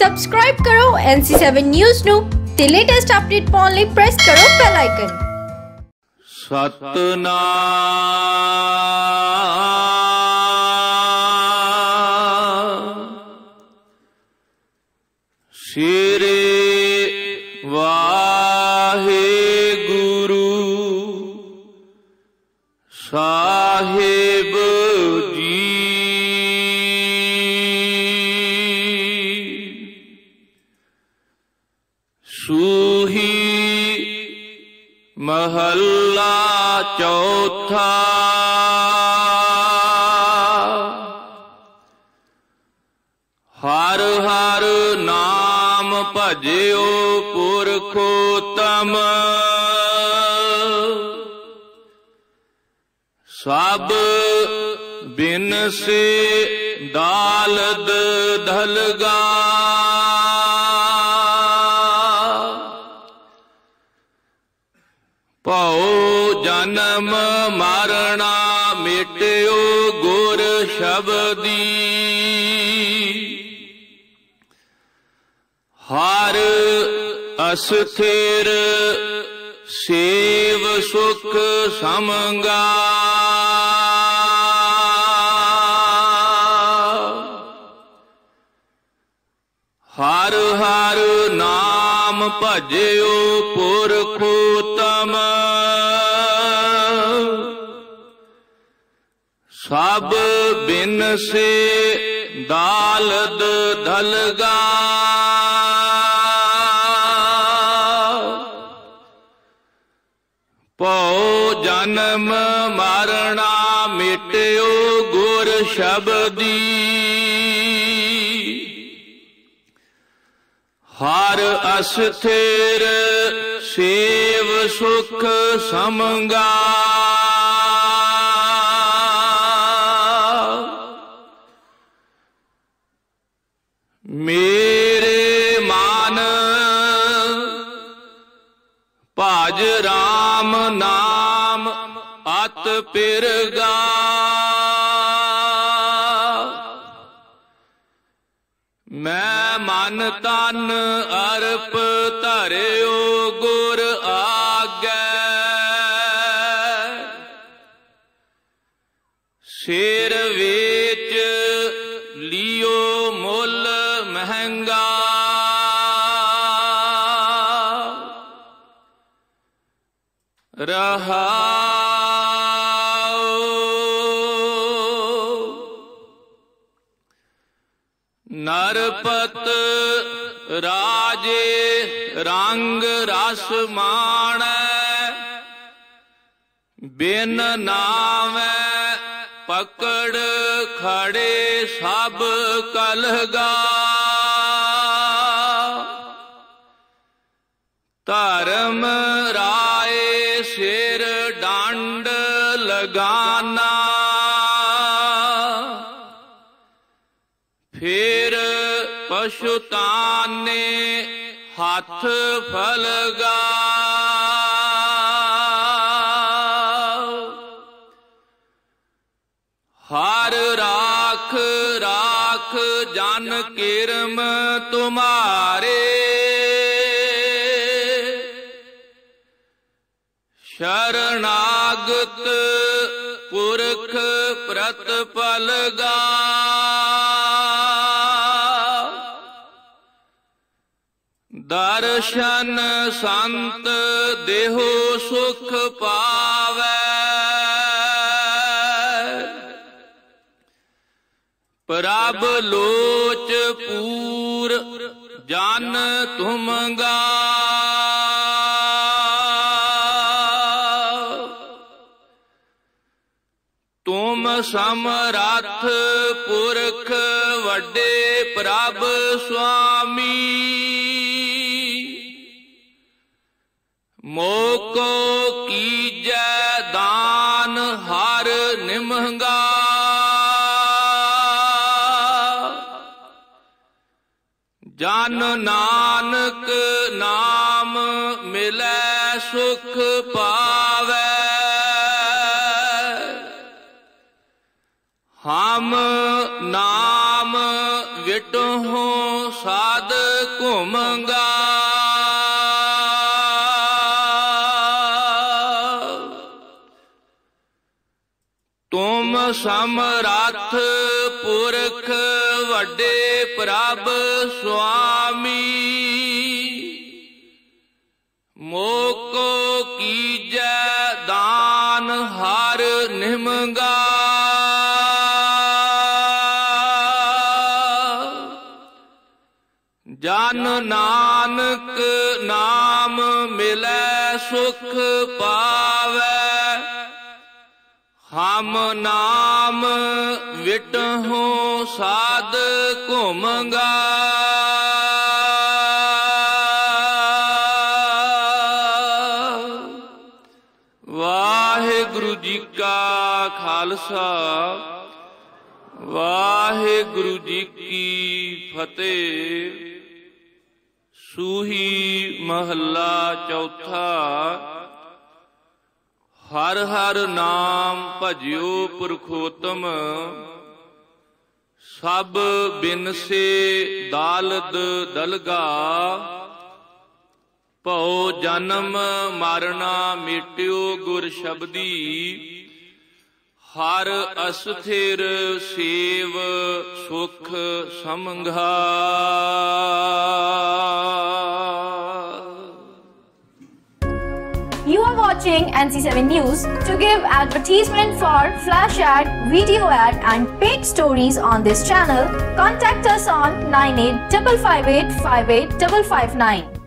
Subscribe करो NC7 news नु ते लेटेस्ट अपडेट पाउण लई प्रेस करो बेल आइकन। सतनाम श्री वाहेगुरु साहिब जी। सूही महला चौथा। हर हर नाम भजियो पुरखोत्तम। सब बिन से दालद धलगा। भओ जन्म मरणा मिट्यो गुर शब्दी। हर अस्थिर सेव सुख समंगा। हर हर नाम भजियो पुरखोत्तम। सब बिन से दालद धलगा। भओ जन्म मरणा मिट्यो गुर शब्दी। हर अस्थिर सेव सुख समंगा। मेरे मान भज राम नाम अत पिरगा। मैं मन तन अर्प धरियो गुर आगे। सिर वेच लियो मुल महंगा। नरपत राजे रंग रस माणै। बिन नावै पकड़ खड़े सब कलगा। धर्म राय सिर डांड लगाना। फिर पशुताने हाथ फलगा। हर राख राख जन किरम तुम्हारे। शरणागत पुरख प्रत पलगा। दर्शन संत देहो सुख पावै। प्रभ लोच पूर जान तुमगा। तुम समरथ पुरख वड्डे प्रभ स्वामी। मोको कीजै दान हर निमहंगा। जन नानक नाम मिलै सुख पावै। हम नाम भेट हूँ साध कुमंगा, तुम समरथ पुरख वड्डे प्रभ स्वामी, मोको कीजै दान हर निमंगा। जन नानक नाम मिले सुख पावे, हम नाम विटहु साध कुमंगा। वाहिगुरु जी का खालसा, वाहिगुरु जी की फतेह। सूही महला चौथा। हर हर नाम भजियो पुरखोत्तम, सब बिन से दालद दलगा। भौ जन्म मारना मिट्यो गुर शब्दी, हर अस्थिर सेव सुख समंघा। You are watching NC7 News. To give advertisement for flash ad, video ad and paid stories on this channel, contact us on 9855858559.